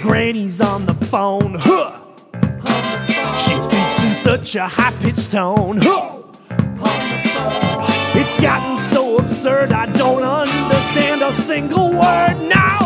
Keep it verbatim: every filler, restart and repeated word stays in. Granny's on the phone. Huh. She speaks in such a high-pitched tone. Huh. It's gotten so absurd I don't understand a single word now.